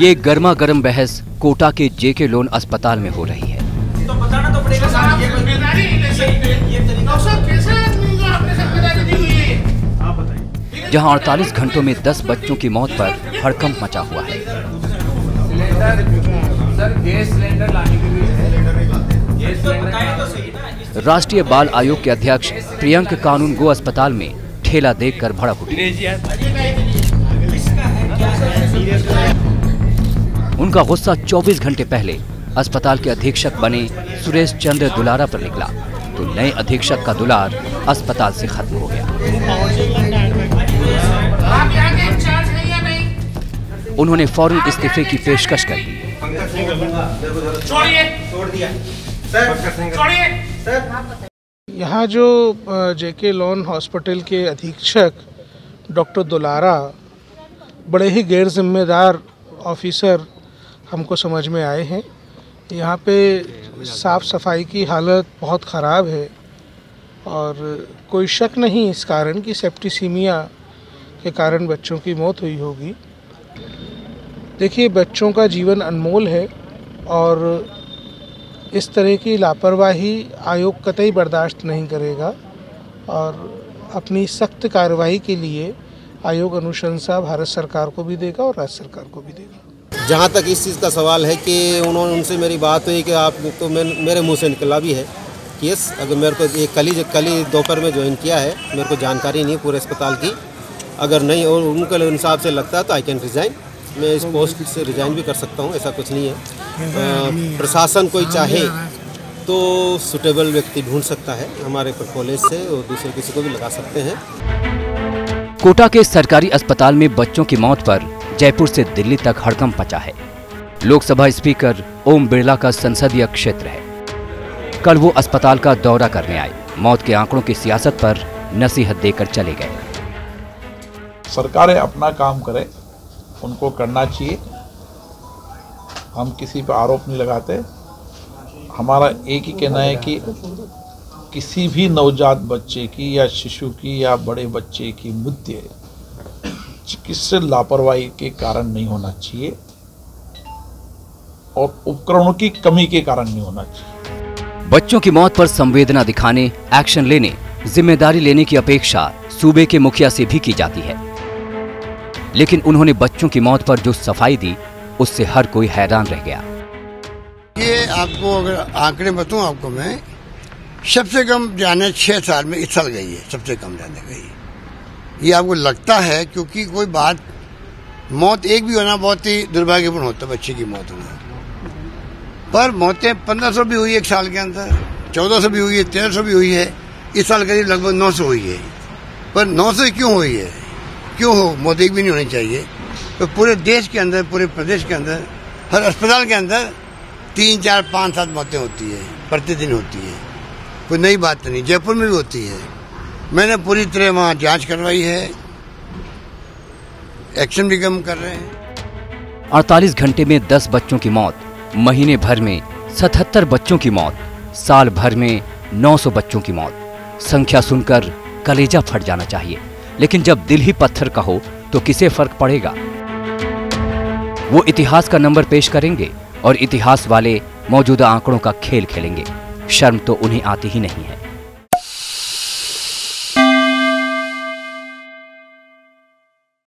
ये गर्मा गर्म बहस कोटा के जेके लोन अस्पताल में हो रही है। तो बताना तो पड़ेगा साहब, ये जिम्मेदारी ये तरीका सब कैसे आदमी को अपने जिम्मेदारी दी हुई है, आप बताइए। जहां 48 घंटों में 10 बच्चों की मौत पर हड़कंप मचा हुआ है। सिलेंडर सर, गैस सिलेंडर लाने के लिए गैस सिलेंडर। राष्ट्रीय बाल आयोग के अध्यक्ष प्रियंक कानूनगो अस्पताल में ठेला देखकर भड़क उठे। उनका गुस्सा 24 घंटे पहले अस्पताल के अधीक्षक बने सुरेश चंद्र दुलारा पर निकला तो नए अधीक्षक का दुलार अस्पताल से खत्म हो गया। उन्होंने फौरन इस्तीफे की पेशकश कर दी। यहाँ जो जेके लोन हॉस्पिटल के अधीक्षक डॉक्टर दुलारा बड़े ही गैर जिम्मेदार ऑफिसर हमको समझ में आए हैं। यहाँ पे साफ़ सफाई की हालत बहुत ख़राब है और कोई शक नहीं इस कारण कि सेप्टिसीमिया के कारण बच्चों की मौत हुई होगी। देखिए, बच्चों का जीवन अनमोल है और इस तरह की लापरवाही आयोग कतई बर्दाश्त नहीं करेगा और अपनी सख्त कार्रवाई के लिए आयोग अनुशंसा भारत सरकार को भी देगा और राज्य सरकार को भी देगा। जहाँ तक इस चीज़ का सवाल है कि उन्होंने उनसे मेरी बात हुई कि आप तो मेरे मुंह से निकला भी है कि यस, अगर मेरे को ये कल ही दोपहर में ज्वाइन किया है, मेरे को जानकारी नहीं है पूरे अस्पताल की। अगर नहीं और उनको इंसाफ से लगता है तो आई कैन रिज़ाइन, मैं इस पोस्ट से रिज़ाइन भी कर सकता हूँ, ऐसा कुछ नहीं है। प्रशासन कोई चाहे तो सुटेबल व्यक्ति ढूंढ सकता है हमारे कॉलेज से और दूसरे किसी को भी लगा सकते हैं। कोटा के सरकारी अस्पताल में बच्चों की मौत पर जयपुर से दिल्ली तक हड़कंप मचा है। लोकसभा स्पीकर ओम बिरला का संसदीय क्षेत्र है। कल वो अस्पताल का दौरा करने आए, मौत के आंकड़ों की सियासत पर नसीहत देकर चले गए। सरकारें अपना काम करें, उनको करना चाहिए। हम किसी पर आरोप नहीं लगाते। हमारा एक ही कहना है कि किसी भी नवजात बच्चे की या शिशु की या बड़े बच्चे की मृत्यु चिकित्सा लापरवाही के कारण नहीं होना चाहिए और उपकरणों की कमी के कारण नहीं होना चाहिए। बच्चों की मौत पर संवेदना दिखाने, एक्शन लेने, जिम्मेदारी लेने की अपेक्षा सूबे के मुखिया से भी की जाती है, लेकिन उन्होंने बच्चों की मौत पर जो सफाई दी उससे हर कोई हैरान रह गया। ये आपको अगर आंकड़े बताऊं आपको मैं, सबसे कम जाने 6 साल में इस साल गई है, सबसे कम जाने गई है। ये आपको लगता है क्योंकि कोई बात मौत एक भी होना बहुत ही दुर्भाग्यपूर्ण होता है, बच्चे की मौत होना। पर मौतें 1500 भी हुई है एक साल के अंदर, 1400 भी हुई है, 1300 भी हुई है, इस साल करीब लगभग 900 हुई है। पर 900 क्यों हुई है? क्यों हो? मौत एक भी नहीं होनी चाहिए। तो पूरे देश के अंदर, पूरे प्रदेश के अंदर, हर अस्पताल के अंदर 3, 4, 5, 7 मौतें होती है, प्रतिदिन होती है। कोई नई बात नहीं, जयपुर में भी होती है। मैंने पूरी तरह वहाँ जांच करवाई है, एक्शन भी कम कर रहे हैं। 48 घंटे में 10 बच्चों की मौत, महीने भर में 77 बच्चों की मौत, साल भर में 900 बच्चों की मौत। संख्या सुनकर कलेजा फट जाना चाहिए, लेकिन जब दिल ही पत्थर का हो तो किसे फर्क पड़ेगा। वो इतिहास का नंबर पेश करेंगे और इतिहास वाले मौजूदा आंकड़ों का खेल खेलेंगे। शर्म तो उन्हें आती ही नहीं है।